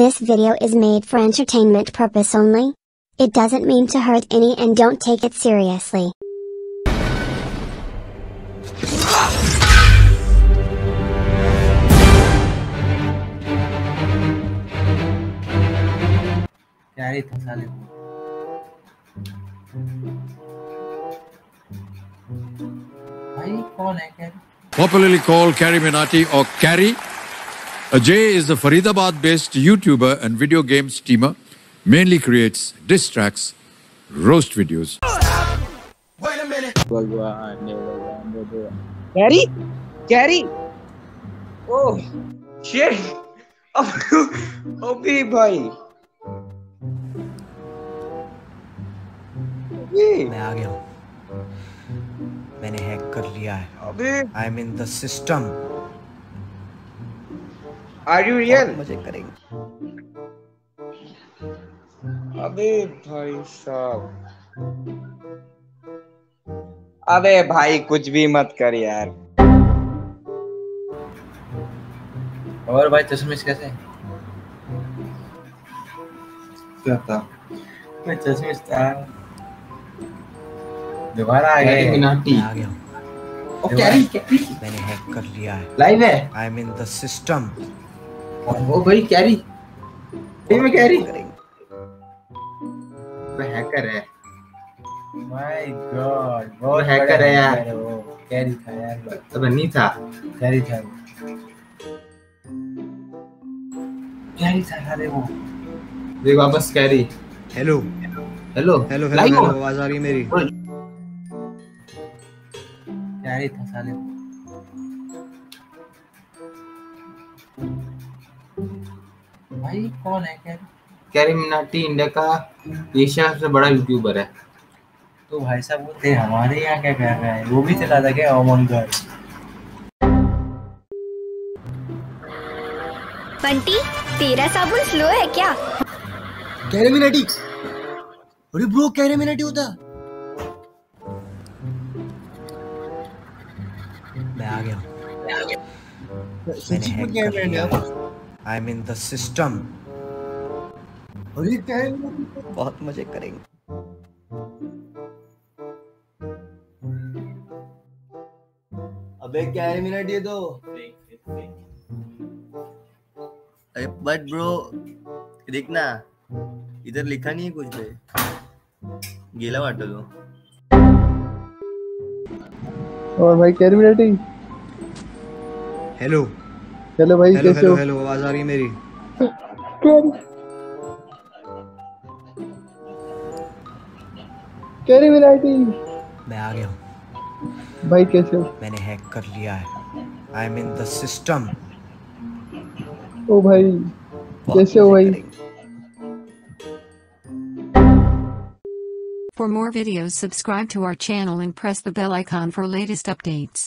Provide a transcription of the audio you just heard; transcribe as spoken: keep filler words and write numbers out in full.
This video is made for entertainment purpose only. It doesn't mean to hurt any and don't take it seriously. Popularly called CarryMinati or Carry, Ajay is a Faridabad-based YouTuber and video game streamer. Mainly creates diss tracks, roast videos. Stop. Wait a minute. Carry, Carry. Oh shit! Obi, boy. मैं आ गया हूँ. मैंने hack कर लिया है. I'm in the system. Are you real? मजे करेंगे. अबे भाई साहब, अबे भाई कुछ भी मत कर यार. और भाई चश्मिश कैसे? क्या था? मैं चश्मिश था. दोबारा आ गए मिनाटी. आ गया. ओ कैरी कैरी. मैंने हैक कर लिया है. लाइव है. I'm in the system. ओ भाई कैरी. मैं कैरी. हैकर है. My God, बहुत हैकर है यार. कैरी था यार. तब नहीं था. कैरी था. कैरी था यार वो. देख वापस Carry. Hello. Hello. Hello. Hello. आवाज आ रही मेरी. कैरी था साले. भाई कौन है कैरी? CarryMinati इंडिया का एशिया सबसे बड़ा यूट्यूबर है. तो भाई साहब वो थे हमारे यहाँ क्या कर रहा है? वो भी चला था क्या? ओमन गर्ल्स पंटी तेरा साबुन स्लो है क्या? CarryMinati अरे ब्रो CarryMinati होता. मैं आ गया. I'm in the system. बहुत मजे करेंगे. अबे CarryMinati ये दो. अरे बट ब्रो देखना इधर लिखा नहीं है कुछ भी. गीला बांटो दो. और भाई CarryMinati हेलो हेलो भाई कैसे हो? हेलो आवाज आ रही है मेरी? CarryMinati मैं आ गया हूँ. भाई कैसे हो? मैंने हैक कर लिया है. I'm in the system. ओ भाई कैसे हो भाई? For more videos, subscribe to our channel and press the bell icon for latest updates.